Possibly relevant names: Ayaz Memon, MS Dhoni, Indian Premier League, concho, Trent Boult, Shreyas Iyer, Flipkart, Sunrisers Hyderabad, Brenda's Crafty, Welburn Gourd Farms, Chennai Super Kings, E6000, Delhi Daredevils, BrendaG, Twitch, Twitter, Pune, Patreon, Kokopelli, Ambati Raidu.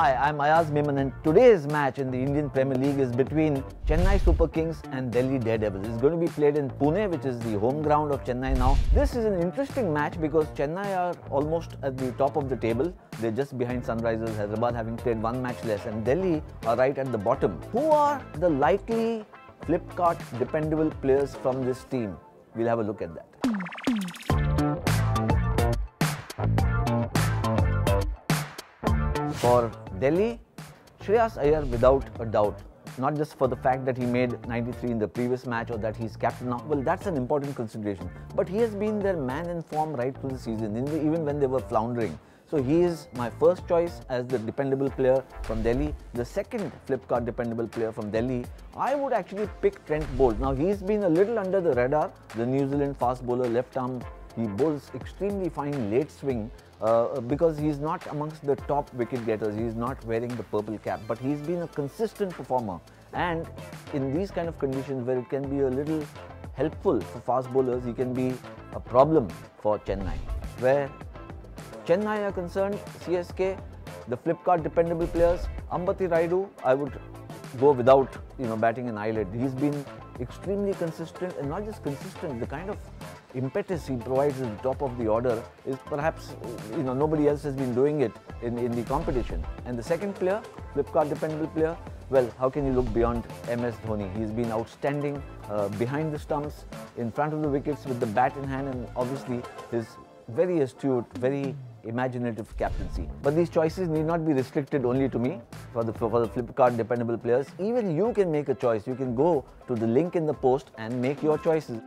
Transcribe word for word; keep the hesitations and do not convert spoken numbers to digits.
Hi, I'm Ayaz Memon and today's match in the Indian Premier League is between Chennai Super Kings and Delhi Daredevils. It's going to be played in Pune, which is the home ground of Chennai now. This is an interesting match because Chennai are almost at the top of the table. They're just behind Sunrisers Hyderabad, having played one match less, and Delhi are right at the bottom. Who are the likely Flipkart dependable players from this team? We'll have a look at that. For Delhi, Shreyas Iyer without a doubt. Not just for the fact that he made ninety-three in the previous match or that he's captain now. Well, that's an important consideration. But he has been their man in form right through the season, even when they were floundering. So he is my first choice as the dependable player from Delhi. The second Flipkart dependable player from Delhi, I would actually pick Trent Boult. Now, he's been a little under the radar. The New Zealand fast bowler, left arm, he bowls extremely fine late swing. Uh, because he's not amongst the top wicket getters, he's not wearing the purple cap, but he's been a consistent performer, and in these kind of conditions where it can be a little helpful for fast bowlers, he can be a problem for Chennai. Where Chennai are concerned, C S K, the Flipkart dependable players, Ambati Raidu, I would go without you know batting an eyelid. He's been extremely consistent, and not just consistent, the kind of impetus he provides at the top of the order is perhaps, you know, nobody else has been doing it in, in the competition. And the second player, Flipkart dependable player, well, how can you look beyond M S Dhoni? He's been outstanding uh, behind the stumps, in front of the wickets with the bat in hand, and obviously his very astute, very imaginative captaincy. But these choices need not be restricted only to me. For the, for the Flipkart dependable players, even you can make a choice. You can go to the link in the post and make your choices.